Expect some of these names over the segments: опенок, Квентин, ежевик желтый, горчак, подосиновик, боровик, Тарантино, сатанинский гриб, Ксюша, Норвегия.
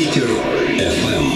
Ветер FM.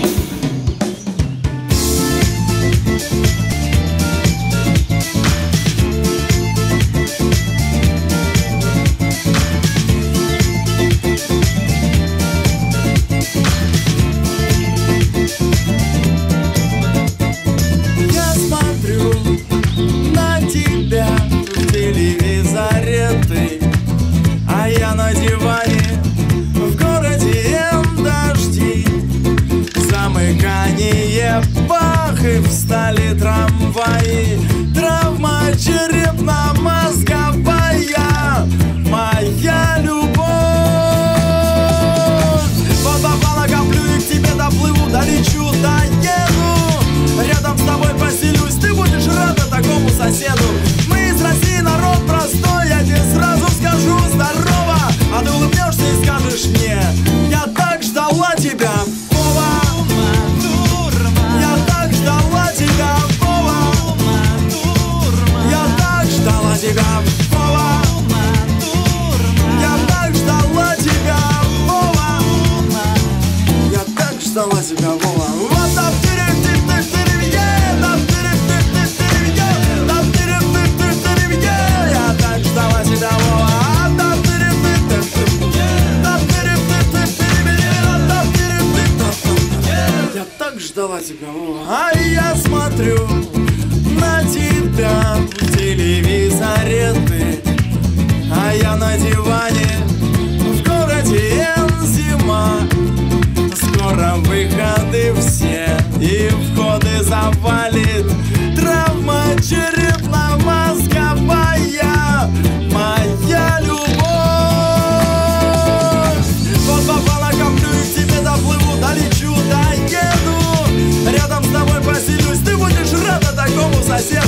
Встали трамваи, травма черепно-мозговая, моя любовь. Вот попало коплю и к тебе доплыву, долечу, доеду. Рядом с тобой поселюсь, ты будешь рада такому соседу. Мы из России народ простой, я тебе сразу скажу здорово, а ты улыбнешься и скажешь мне: я так ждала тебя. А я смотрю на тебя в телевизоре ты, а я на диване в городе зима. Скоро выходы все и входы завалит травма черепно-мозговая, моя любовь. Вот попало коплю и к тебе доплыву, долечу, доеду. Рядом с тобой поселюсь, ты будешь рада такому соседу.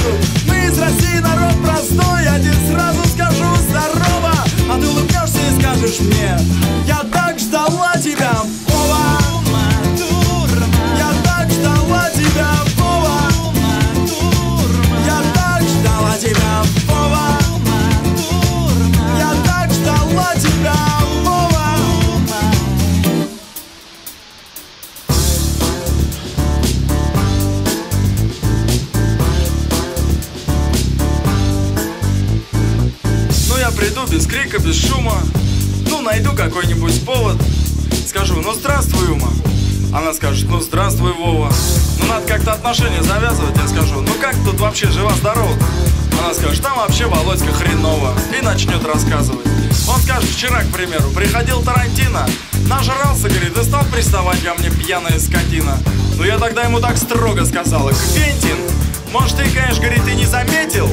Мы из России народ простой, один сразу скажу здорово, а ты улыбнешься и скажешь мне: я так ждала тебя, Вова. Я так ждала тебя, Вова. Я так ждала тебя, Вова. Я так ждала тебя, Вова. Ну я приду без крика, без шума, ну найду какой-нибудь повод. Скажу: ну здравствуй, ума. Она скажет: ну здравствуй, Вова. Ну надо как-то отношения завязывать, я скажу: ну как тут вообще жива-здорова? Она скажет: там вообще Володька хреново. И начнет рассказывать. Он скажет: вчера, к примеру, приходил Тарантино, нажрался, говорит, и стал приставать ко мне, пьяная скотина. Но я тогда ему так строго сказала: Квентин, может ты, конечно, говорит, и не заметил,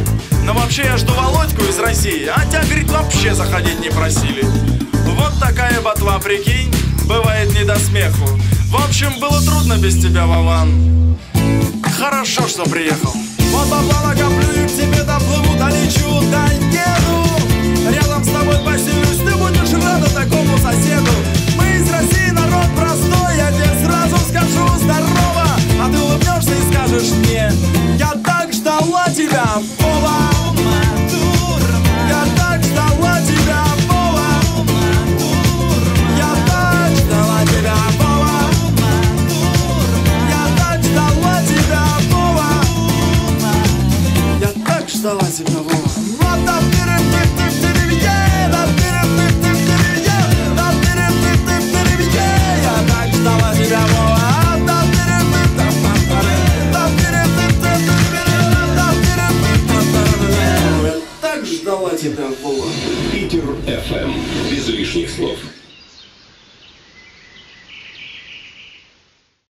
но вообще я жду Володьку из России, а тебя, говорит, вообще заходить не просили. Вот такая ботва, прикинь, бывает не до смеху. В общем, было трудно без тебя, Вован. Хорошо, что приехал. Вот попало коплю и к тебе доплыву, долечу, доеду. Рядом с тобой поселюсь, ты будешь рада такому соседу. Мы из России народ простой, я тебе сразу скажу здорово, а ты улыбнешься и скажешь мне: я так ждала тебя, Вова. Я так ждала тебя, Вова. Я так ждала тебя, Вова. Я так ждала тебя, Вова. Я так ждала тебя, Вова. Питер FM. Без лишних слов.